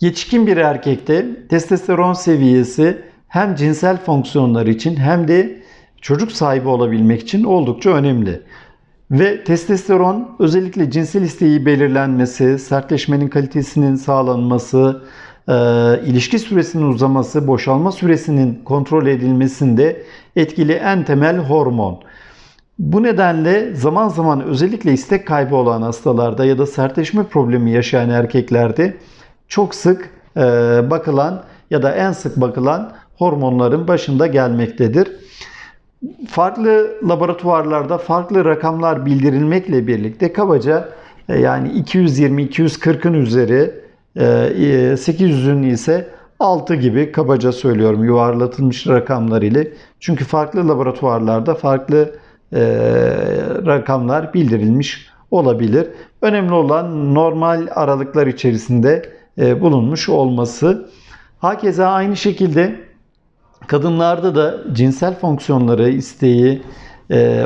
Yetişkin bir erkekte testosteron seviyesi hem cinsel fonksiyonlar için hem de çocuk sahibi olabilmek için oldukça önemli. Ve testosteron özellikle cinsel isteği belirlenmesi, sertleşmenin kalitesinin sağlanması, ilişki süresinin uzaması, boşalma süresinin kontrol edilmesinde etkili en temel hormon. Bu nedenle zaman zaman özellikle istek kaybı olan hastalarda ya da sertleşme problemi yaşayan erkeklerde çok sık bakılan ya da en sık bakılan hormonların başında gelmektedir. Farklı laboratuvarlarda farklı rakamlar bildirilmekle birlikte kabaca yani 220-240'ın üzeri, 800'ün ise 6 gibi kabaca söylüyorum yuvarlatılmış rakamlar ile. Çünkü farklı laboratuvarlarda farklı rakamlar bildirilmiş olabilir. Önemli olan normal aralıklar içerisinde bulunmuş olması. Hakeza aynı şekilde kadınlarda da cinsel fonksiyonları, isteği,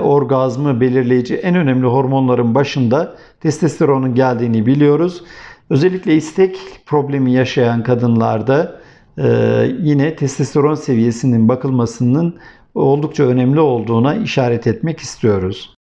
orgazmı belirleyici en önemli hormonların başında testosteronun geldiğini biliyoruz. Özellikle istek problemi yaşayan kadınlarda yine testosteron seviyesinin bakılmasının oldukça önemli olduğuna işaret etmek istiyoruz.